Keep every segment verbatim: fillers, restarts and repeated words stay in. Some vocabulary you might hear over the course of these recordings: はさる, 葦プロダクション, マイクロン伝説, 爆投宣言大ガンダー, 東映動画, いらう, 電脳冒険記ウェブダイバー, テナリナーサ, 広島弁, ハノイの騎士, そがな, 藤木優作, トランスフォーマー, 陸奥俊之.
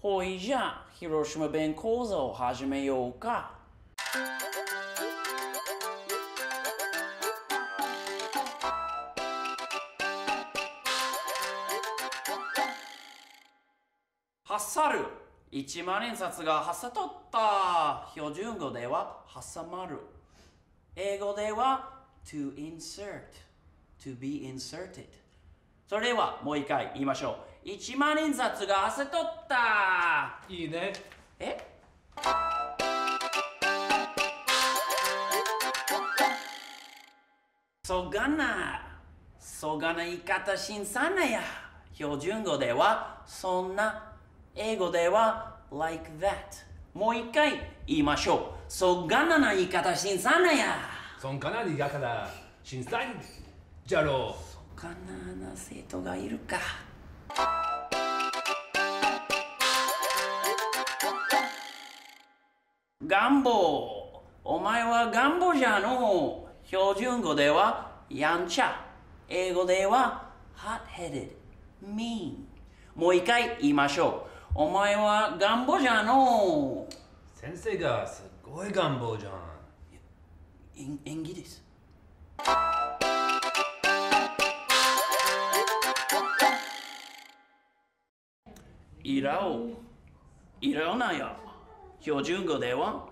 ほいじゃあ、広島弁講座を始めようか。はっさる。一万円札がはっさとった。標準語では挟まる。英語では to insert, to be inserted。それではもう一回言いましょう。一万円札がはっさとった。いいね。え？そがな。そがな言い方新さなや。標準語ではそんな。英語では like that。もう一回言いましょう。そがなな言い方新さなや。そんかな言い方新さんじゃろう。そがなな生徒がいるか。願望。お前は願望じゃの。標準語ではやんちゃ。英語では hot-headed, mean。もう一回言いましょう。お前は願望じゃの。先生がすごい願望じゃん。演技です。いらお。いらおなや。標準語では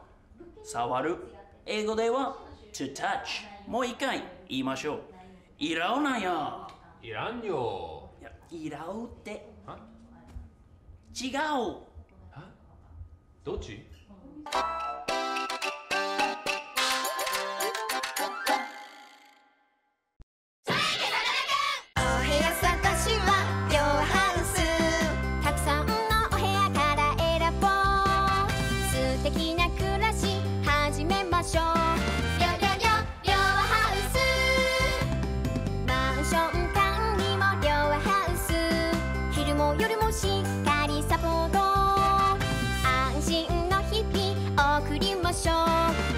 触る。英語ではto touch。もう一回言いましょう。いらおなや。いらんよ。いや、いらおって。違う。どっち？Show